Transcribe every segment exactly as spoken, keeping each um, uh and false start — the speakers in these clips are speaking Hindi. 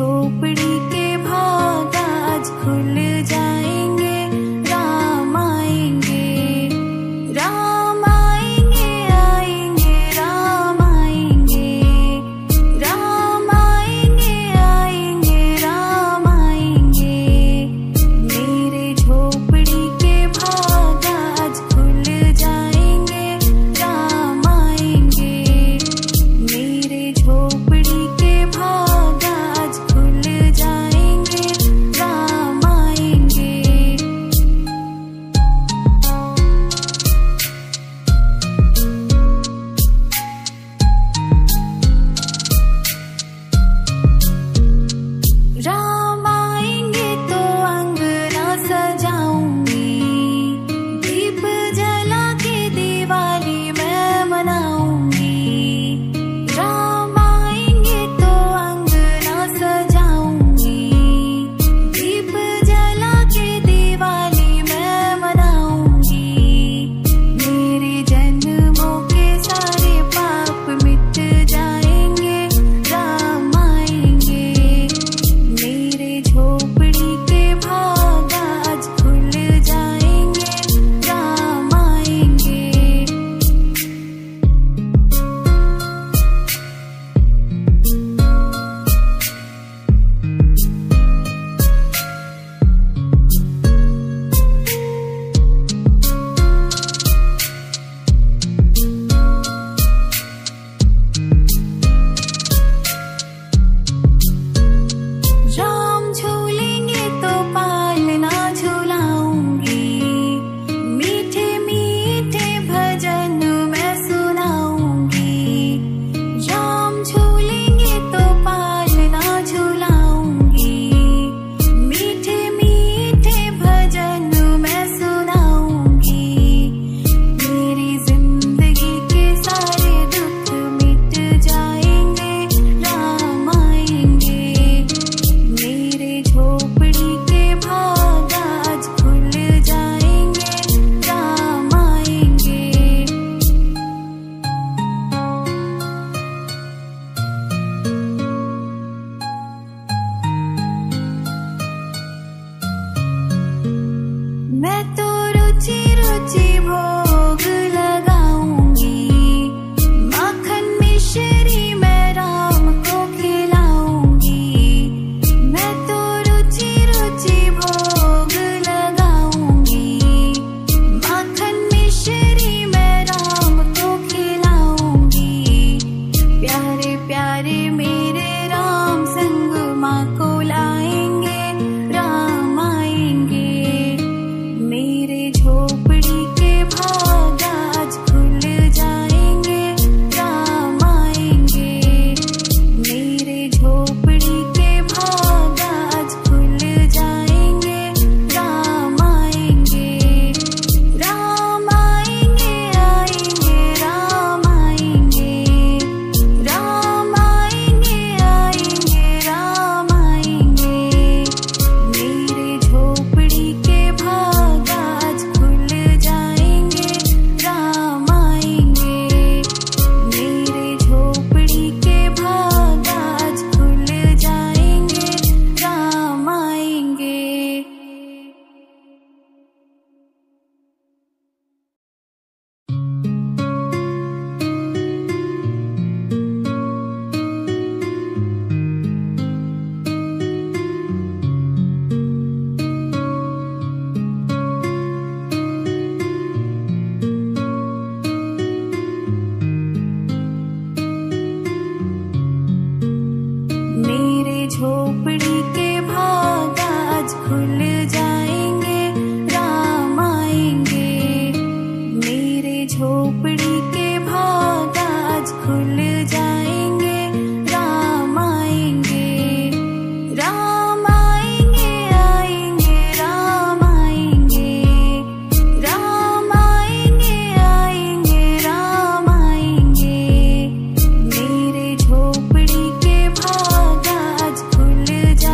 झोपड़ी के भाग आज खुल जाएंगे, राम आएंगे राम आएंगे आएंगे राम आएंगे राम आएंगे आएंगे राम आएंगे। मेरे झोपड़ी के भाग आज खुल जाएंगे, राम आएंगे। मेरे झोपड़ी के भाग मैं तो रुचि रुचि भोग लगाऊंगी, माखन मिश्री मैं राम को खिलाऊंगी। मैं तो रुचि रुचि भोग लगाऊंगी, माखन मिश्री मैं राम को खिलाऊंगी। प्यारे प्यारे मेरे राम संग माँ को लाएंगे, झोपड़ी के भाग आज खुल जाएंगे, राम आएंगे। मेरे झोपड़ी के भाग आज खुल जाएंगे, राम आएंगे राम आएंगे आएंगे राम आएंगे राम आएंगे आएंगे राम आएंगे। मेरे झोपड़ी के भाग झोपड़ी के भाग आज खुल जाएंगे, राम आएंगे। मेरे झोपड़ी के भाग आज खुल जाएंगे, राम आएंगे राम आएंगे आएंगे राम आएंगे राम आएंगे आएंगे राम आएंगे। मेरे झोपड़ी के भाग खुल जा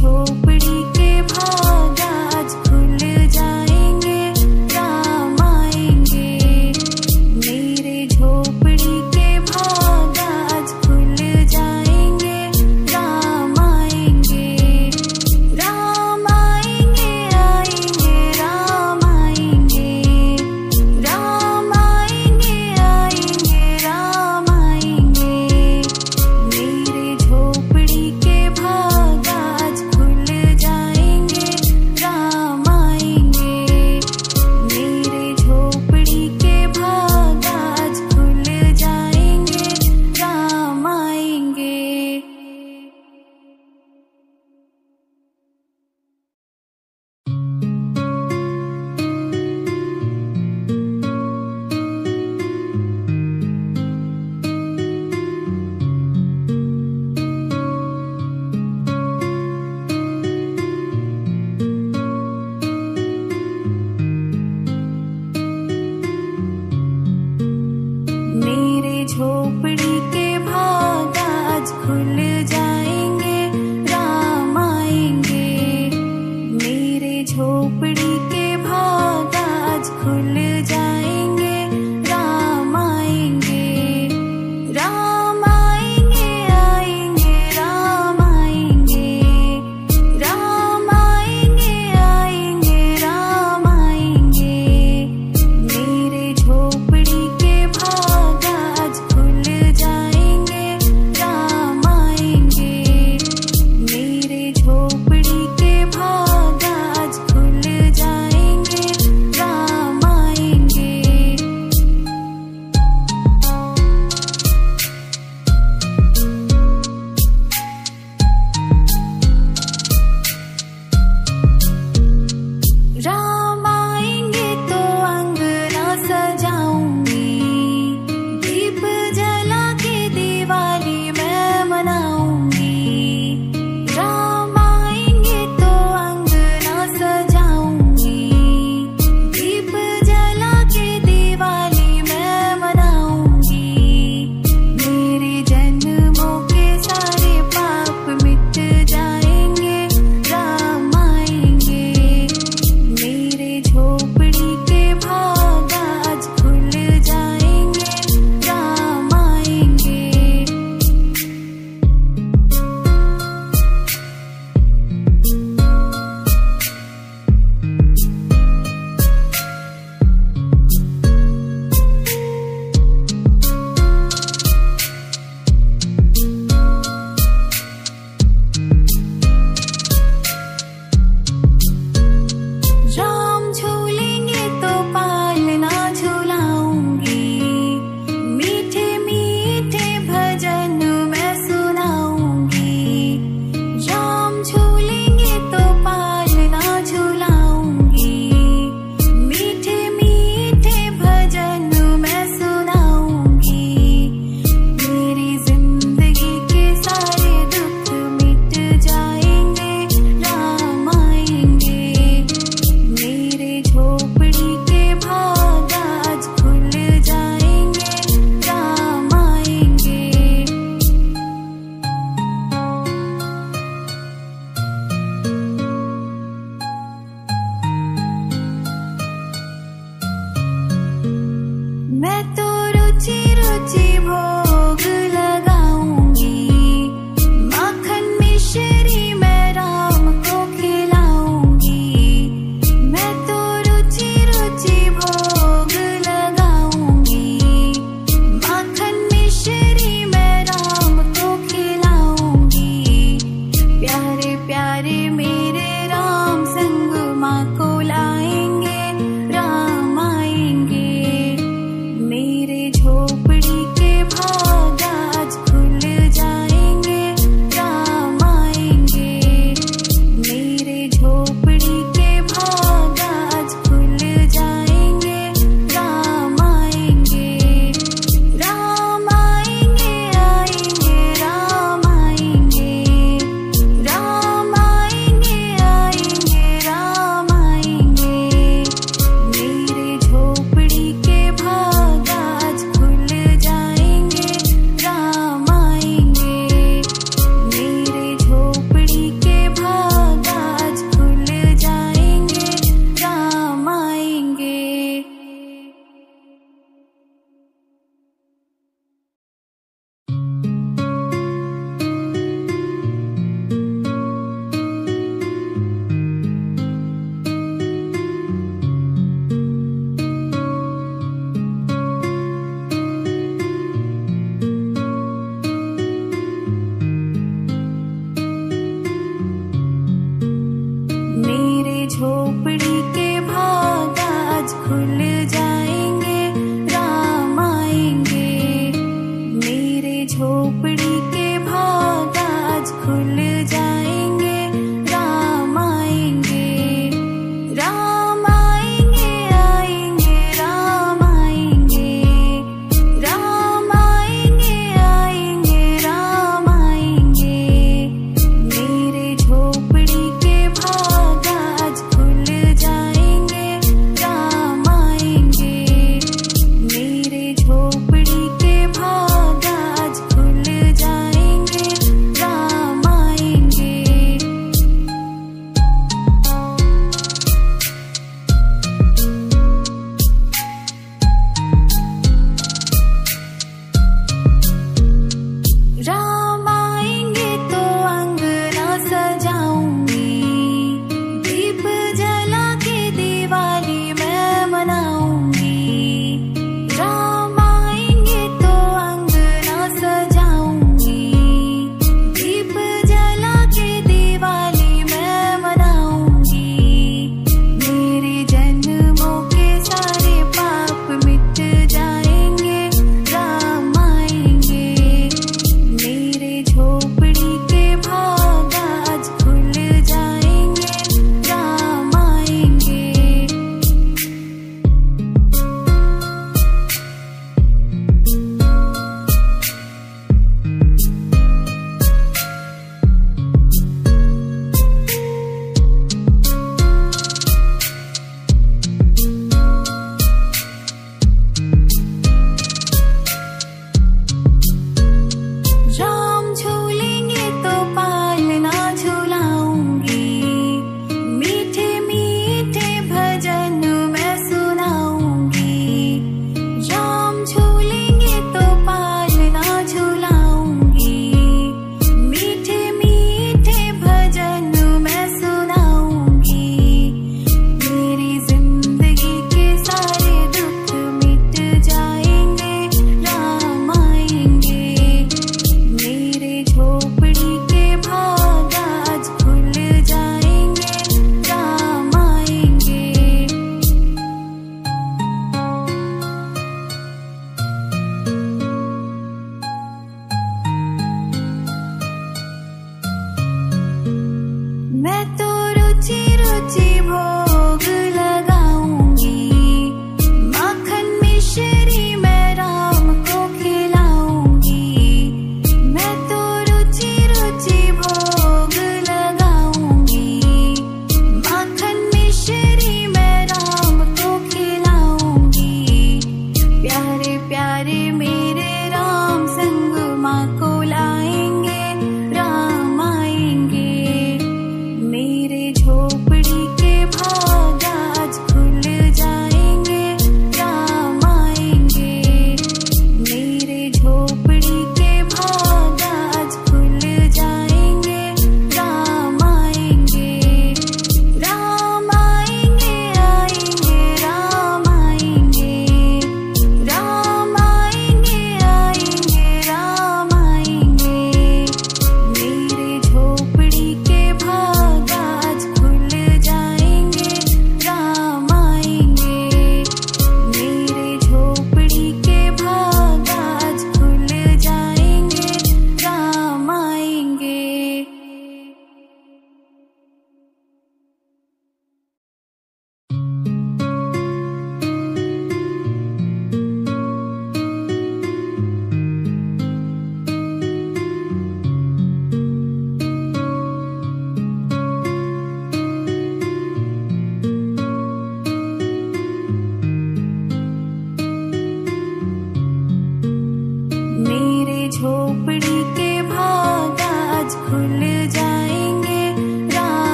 झोपड़ी के भाग